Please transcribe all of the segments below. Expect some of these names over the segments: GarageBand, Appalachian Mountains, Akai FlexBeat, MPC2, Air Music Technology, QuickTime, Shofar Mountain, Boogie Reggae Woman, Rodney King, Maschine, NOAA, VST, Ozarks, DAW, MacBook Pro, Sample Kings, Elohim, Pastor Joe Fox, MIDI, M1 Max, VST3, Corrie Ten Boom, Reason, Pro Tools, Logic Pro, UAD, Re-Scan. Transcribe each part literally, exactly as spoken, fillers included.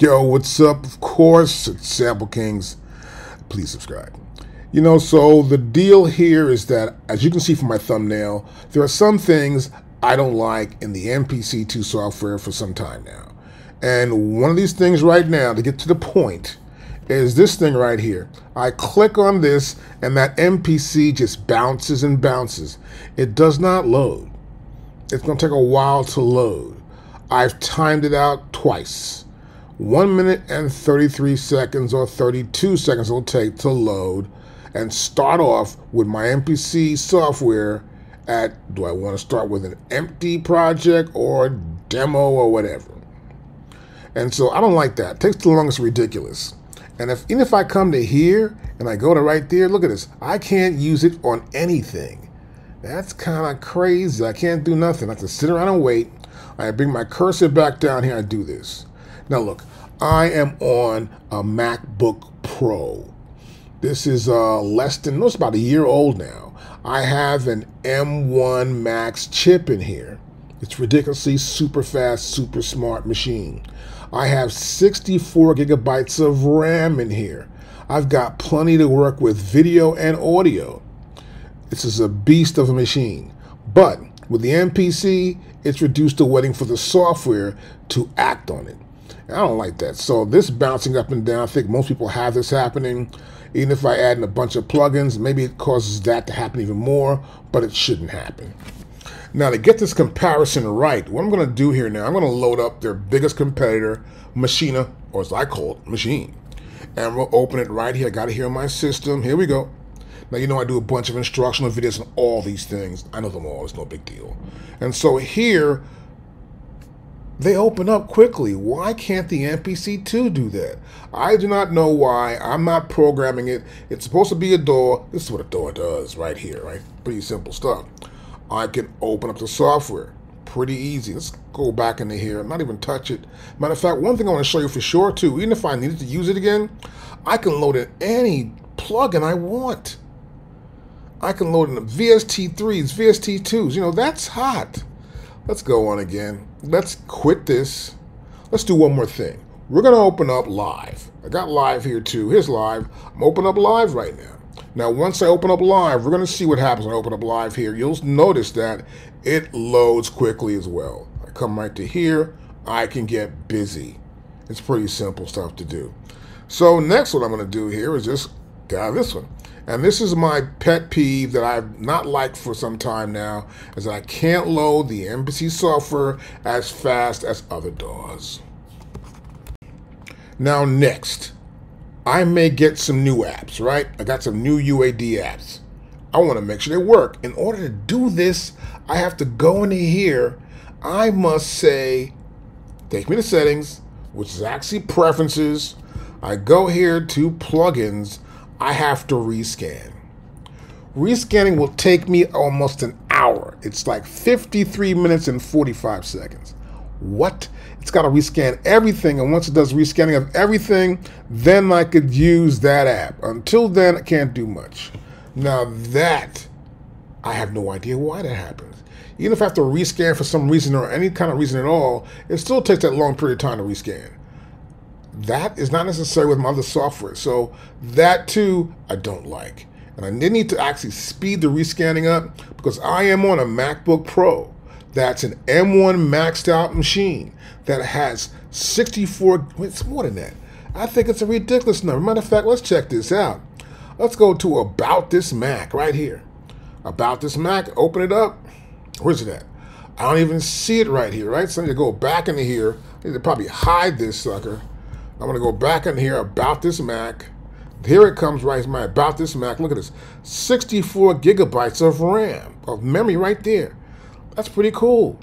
Yo, what's up? Of course, it's Sample Kings. Please subscribe. You know, so the deal here is that, as you can see from my thumbnail, there are some things I don't like in the M P C two software for some time now. And one of these things right now, to get to the point, is this thing right here. I click on this and that M P C just bounces and bounces. It does not load. It's gonna take a while to load. I've timed it out twice. one minute and thirty-three seconds or thirty-two seconds it'll take to load and start off with my M P C software at, do I want to start with an empty project or a demo or whatever? And so I don't like that. It takes too long, it's ridiculous. And if, even if I come to here and I go to right there, look at this, I can't use it on anything. That's kind of crazy. I can't do nothing. I have to sit around and wait. I bring my cursor back down here and do this. Now look, I am on a MacBook Pro. This is uh, less than, no, it's about a year old now. I have an M one Max chip in here. It's ridiculously super fast, super smart machine. I have sixty-four gigabytes of RAM in here. I've got plenty to work with video and audio. This is a beast of a machine. But with the M P C, it's reduced to waiting for the software to act on it. I don't like that. So this bouncing up and down, I think most people have this happening. Even if I add in a bunch of plugins, maybe it causes that to happen even more, but it shouldn't happen. Now to get this comparison right, what I'm gonna do here now, I'm gonna load up their biggest competitor, Maschine, or as I call it, Machine. And we'll open it right here. I got it here in my system. Here we go. Now you know I do a bunch of instructional videos on all these things. I know them all, it's no big deal. And so here, they open up quickly. Why can't the M P C two do that? I do not know why. I'm not programming it. It's supposed to be a door. This is what a door does right here, right? Pretty simple stuff. I can open up the software. Pretty easy. Let's go back into here. I'm not even touch it. Matter of fact, one thing I want to show you for sure too, even if I needed to use it again, I can load in any plugin I want. I can load in the V S T threes, V S T twos. You know, that's hot. Let's go on again. Let's quit this. Let's do one more thing. We're gonna open up live. I got live here too. Here's live. I'm opening up live right now. Now once I open up live, we're gonna see what happens when I open up live here. You'll notice that it loads quickly as well. I come right to here, I can get busy. It's pretty simple stuff to do. So next what I'm gonna do here is just got this one. And this is my pet peeve that I've not liked for some time now, is that I can't load the M P C software as fast as other D A Ws. Now next, I may get some new apps, right? I got some new U A D apps. I want to make sure they work. In order to do this, I have to go into here. I must say, take me to settings, which is actually preferences. I go here to plugins. I have to rescan. Rescanning will take me almost an hour. It's like fifty-three minutes and forty-five seconds. What? It's got to rescan everything, and once it does rescanning of everything, then I could use that app. Until then, I can't do much. Now that, I have no idea why that happens. Even if I have to rescan for some reason or any kind of reason at all, it still takes that long period of time to rescan. That is not necessary with my other software. So that too, I don't like. And I need to actually speed the rescanning up because I am on a MacBook Pro. That's an M one maxed out machine that has sixty-four, it's more than that. I think it's a ridiculous number. Matter of fact, let's check this out. Let's go to About This Mac right here. About This Mac, open it up. Where's it at? I don't even see it right here, right? So I need to go back into here. I need to probably hide this sucker. I'm gonna go back in here, About This Mac. Here it comes, right, my About This Mac. Look at this, sixty-four gigabytes of RAM, of memory right there. That's pretty cool.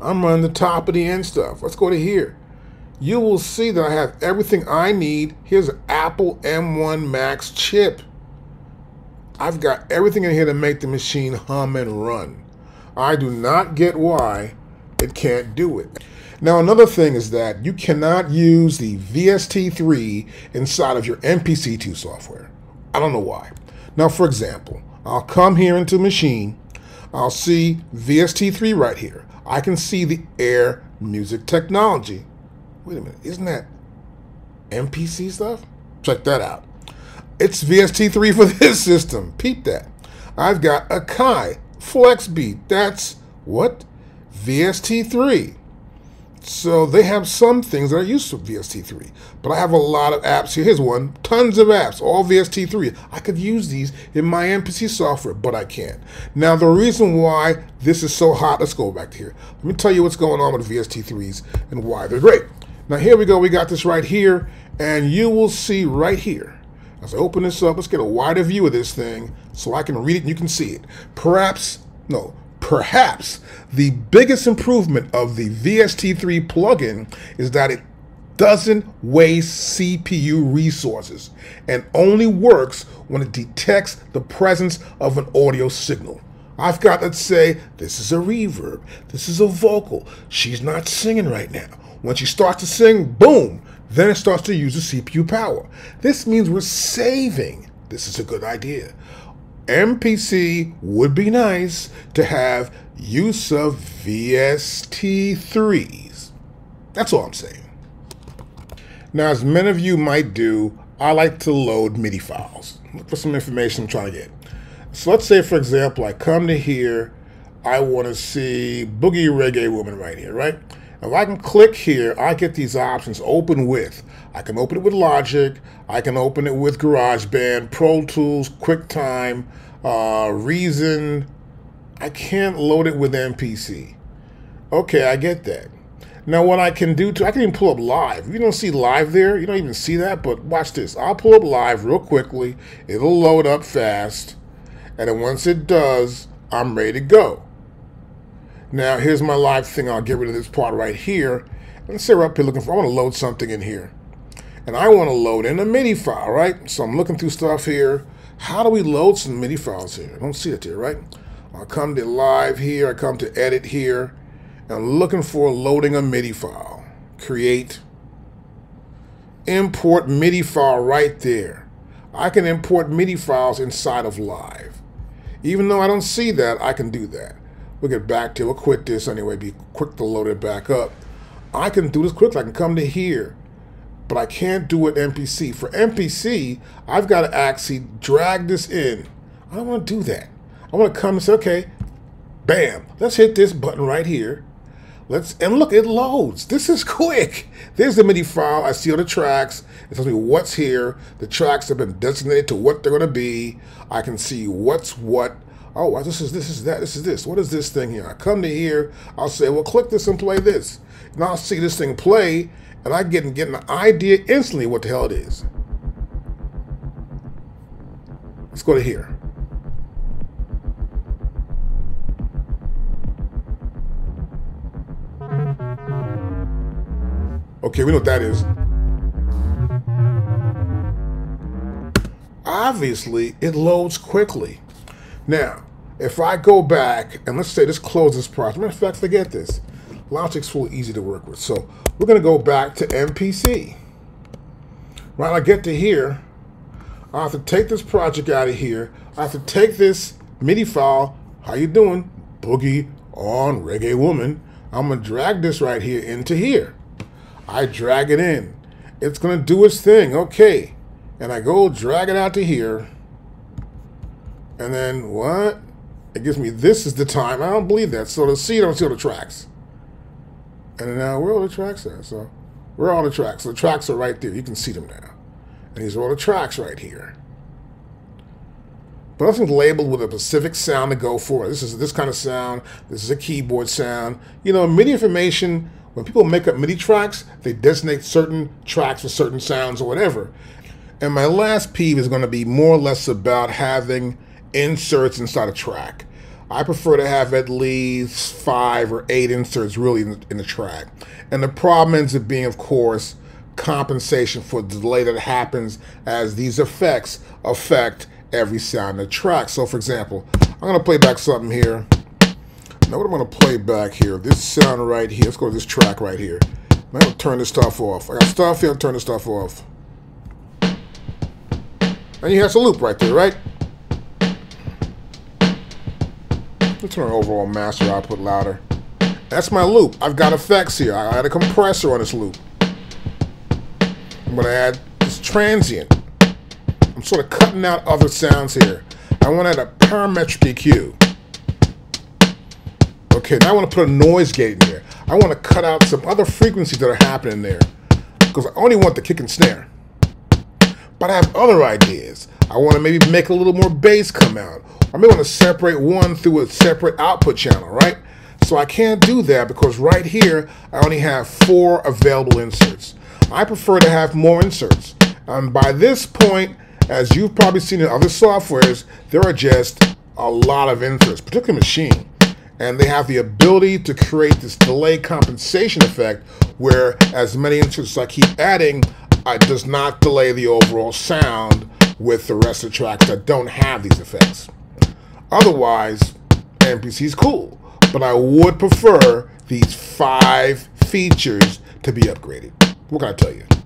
I'm running the top of the end stuff. Let's go to here. You will see that I have everything I need. Here's an Apple M one Max chip. I've got everything in here to make the machine hum and run. I do not get why it can't do it. Now another thing is that you cannot use the V S T three inside of your M P C two software. I don't know why. Now for example, I'll come here into Machine, I'll see V S T three right here. I can see the Air Music Technology. wait a minute, isn't that M P C stuff? Check that out. It's V S T three for this system. Peep that. I've got Akai FlexBeat. That's what? V S T three. So they have some things that are used for V S T three, but I have a lot of apps here. Here's one, tons of apps, all V S T three. I could use these in my M P C software, but I can't. Now, the reason why this is so hot, let's go back to here. Let me tell you what's going on with V S T threes and why they're great. Now, here we go. We got this right here, and you will see right here. As I open this up, let's get a wider view of this thing so I can read it and you can see it. Perhaps, no. Perhaps the biggest improvement of the V S T three plugin is that it doesn't waste C P U resources and only works when it detects the presence of an audio signal. I've got, let's say, this is a reverb, this is a vocal, she's not singing right now. When she starts to sing, boom, then it starts to use the C P U power. This means we're saving. This is a good idea. M P C would be nice to have use of V S T threes. That's all I'm saying. Now, as many of you might do, I like to load MIDI files. Look for some information I'm trying to get. So let's say, for example, I come to here. I want to see Boogie Reggae Woman right here, right? If I can click here, I get these options, open with. I can open it with Logic, I can open it with GarageBand, Pro Tools, QuickTime, uh, Reason. I can't load it with M P C. Okay, I get that. Now what I can do, too, I can even pull up Live. You don't see Live there, you don't even see that, but watch this. I'll pull up Live real quickly, it'll load up fast, and then once it does, I'm ready to go. Now, here's my live thing. I'll get rid of this part right here. Let's say we're up here looking for, I want to load something in here. And I want to load in a MIDI file, right? So I'm looking through stuff here. How do we load some MIDI files here? I don't see it here, right? I'll come to live here. I come to edit here. And I'm looking for loading a MIDI file. Create. Import MIDI file right there. I can import MIDI files inside of live. Even though I don't see that, I can do that. We'll get back to it. We'll quit this anyway. Be quick to load it back up. I can do this quickly. I can come to here, but I can't do it M P C. For M P C, I've got to actually drag this in. I don't want to do that. I want to come and say, okay, bam. Let's hit this button right here. Let's and look, it loads. This is quick. There's the MIDI file. I see all the tracks. It tells me what's here. The tracks have been designated to what they're going to be. I can see what's what. Oh, this is this is that, this is this. What is this thing here? I come to here, I'll say, well, click this and play this. And I'll see this thing play, and I get, get an idea instantly what the hell it is. Let's go to here. Okay, we know what that is. Obviously, it loads quickly. Now, if I go back, and let's say this closes project. Matter of fact, forget this. Logic's full easy to work with. So we're going to go back to M P C. Right, I get to here. I have to take this project out of here. I have to take this MIDI file. How you doing? Boogie on Reggae Woman. I'm going to drag this right here into here. I drag it in. It's going to do its thing. Okay. And I go drag it out to here. And then what? It gives me this is the time. I don't believe that. So to see, I don't see all the tracks. And now where all the tracks at? So where are all the tracks? So the tracks are right there. You can see them now. And these are all the tracks right here. But nothing's labeled with a specific sound to go for. This is this kind of sound. This is a keyboard sound. You know, MIDI information. When people make up MIDI tracks, they designate certain tracks for certain sounds or whatever. And my last peeve is going to be more or less about having inserts inside a track. I prefer to have at least five or eight inserts really in the, in the track. And the problem ends up being, of course, compensation for the delay that happens as these effects affect every sound in the track. So for example, I'm gonna play back something here. Now what I'm gonna play back here, this sound right here, let's go to this track right here. I'm gonna turn this stuff off. I got stuff here, I'm gonna turn this stuff off. And you have a loop right there, right? Let's turn overall master output louder. That's my loop. I've got effects here. I got a compressor on this loop. I'm going to add this transient. I'm sort of cutting out other sounds here. I want to add a parametric E Q. Okay, now I want to put a noise gate in there. I want to cut out some other frequencies that are happening there, because I only want the kick and snare. But I have other ideas. I want to maybe make a little more bass come out. I may want to separate one through a separate output channel, right? So I can't do that because right here, I only have four available inserts. I prefer to have more inserts. And by this point, as you've probably seen in other softwares, there are just a lot of inserts, particularly Maschine. And they have the ability to create this delay compensation effect where as many inserts as I keep adding, it does not delay the overall sound with the rest of the tracks that don't have these effects. Otherwise, M P C is cool, but I would prefer these five features to be upgraded. What can I tell you?